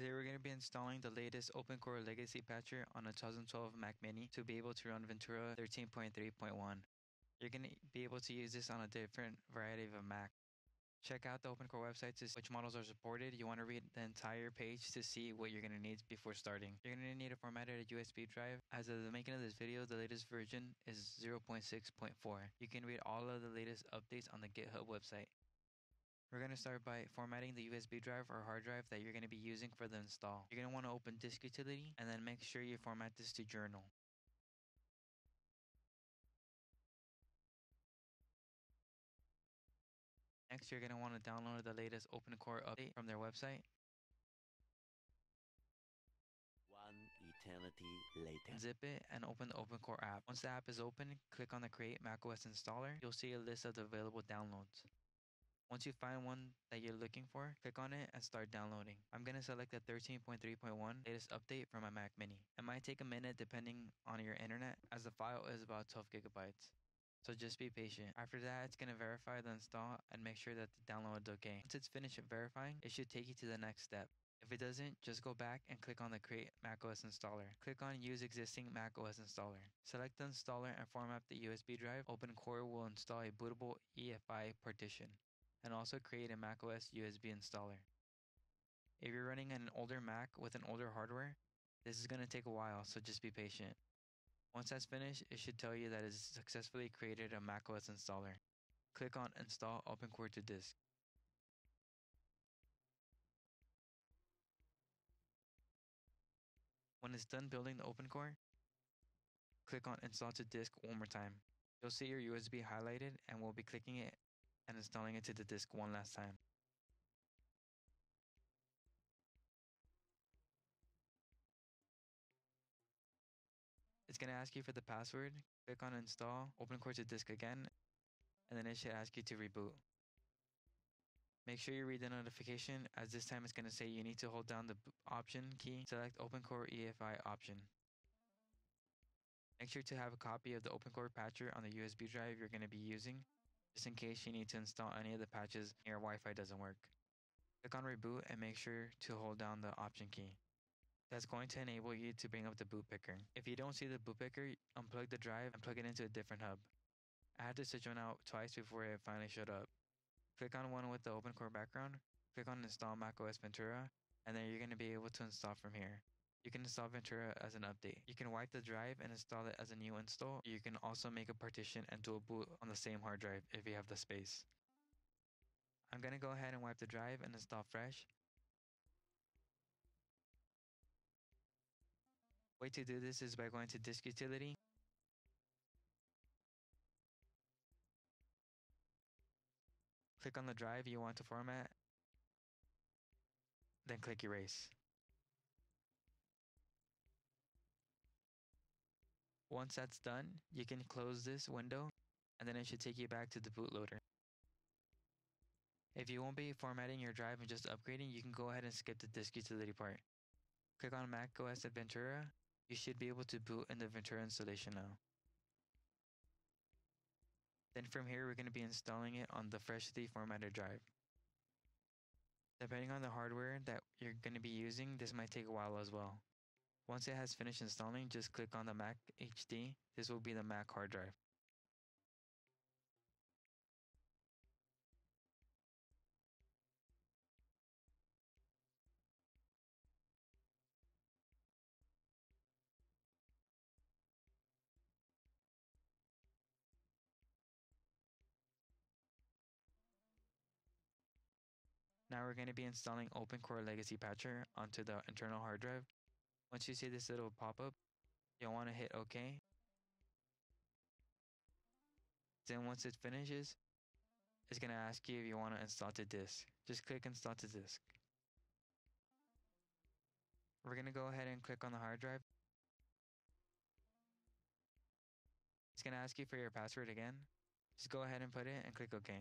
Today we're going to be installing the latest OpenCore Legacy Patcher on a 2012 Mac Mini to be able to run Ventura 13.3.1. You're going to be able to use this on a different variety of a Mac. Check out the OpenCore website to see which models are supported. You want to read the entire page to see what you're going to need before starting. You're going to need a formatted USB drive. As of the making of this video, the latest version is 0.6.4. You can read all of the latest updates on the GitHub website. We're going to start by formatting the USB drive or hard drive that you're going to be using for the install. You're going to want to open Disk Utility and then make sure you format this to Journal. Next, you're going to want to download the latest OpenCore update from their website. One eternity later. Zip it and open the OpenCore app. Once the app is open, click on the Create macOS Installer. You'll see a list of the available downloads. Once you find one that you're looking for, click on it and start downloading. I'm going to select the 13.3.1 latest update for my Mac Mini. It might take a minute depending on your internet, as the file is about 12 gigabytes. So just be patient. After that, it's going to verify the install and make sure that the download is okay. Once it's finished verifying, it should take you to the next step. If it doesn't, just go back and click on the Create macOS Installer. Click on Use Existing macOS Installer. Select the installer and format the USB drive. OpenCore will install a bootable EFI partition and also create a macOS USB installer. If you're running an older Mac with an older hardware, this is going to take a while, so just be patient. Once that's finished, it should tell you that it's successfully created a macOS installer. Click on Install OpenCore to Disk. When it's done building the OpenCore, click on Install to Disk one more time. You'll see your USB highlighted, and we'll be clicking it and installing it to the disk one last time. It's going to ask you for the password. Click on Install OpenCore to Disk again, and then it should ask you to reboot. Make sure you read the notification, as this time it's going to say you need to hold down the Option key. Select OpenCore EFI option. Make sure to have a copy of the OpenCore patcher on the USB drive you're going to be using, just in case you need to install any of the patches and your Wi-Fi doesn't work. Click on Reboot and make sure to hold down the Option key. That's going to enable you to bring up the boot picker. If you don't see the boot picker, unplug the drive and plug it into a different hub. I had to switch one out twice before it finally showed up. Click on one with the OpenCore background, click on Install macOS Ventura, and then you're going to be able to install from here. You can install Ventura as an update. You can wipe the drive and install it as a new install. You can also make a partition and dual boot on the same hard drive if you have the space. I'm going to go ahead and wipe the drive and install fresh. The way to do this is by going to Disk Utility. Click on the drive you want to format, then click Erase. Once that's done, you can close this window, and then it should take you back to the bootloader. If you won't be formatting your drive and just upgrading, you can go ahead and skip the Disk Utility part. Click on macOS Ventura. You should be able to boot in the Ventura installation now. Then from here, we're going to be installing it on the freshly formatted drive. Depending on the hardware that you're going to be using, this might take a while as well. Once it has finished installing, just click on the Mac HD. This will be the Mac hard drive. Now we're going to be installing OpenCore Legacy Patcher onto the internal hard drive. Once you see this little pop-up, you'll want to hit OK. Then once it finishes, it's going to ask you if you want to install to disk. Just click Install to Disk. We're going to go ahead and click on the hard drive. It's going to ask you for your password again. Just go ahead and put it and click OK.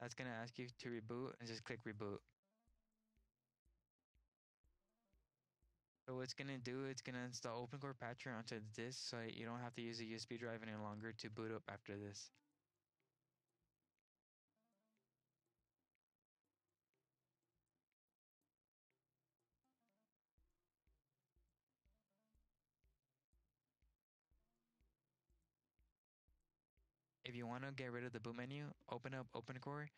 That's going to ask you to reboot, and just click Reboot. So what it's going to do, it's going to install OpenCore Patcher onto the disk so you don't have to use a USB drive any longer to boot up after this. If you want to get rid of the boot menu, open up OpenCore.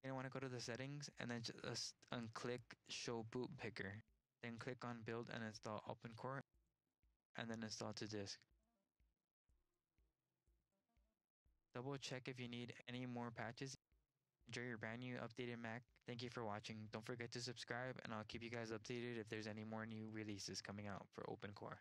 You're going to want to go to the settings and then just unclick Show Boot Picker. Then click on Build and Install OpenCore and then Install to Disk. Double check if you need any more patches. Enjoy your brand new updated Mac. Thank you for watching. Don't forget to subscribe and I'll keep you guys updated if there's any more new releases coming out for OpenCore.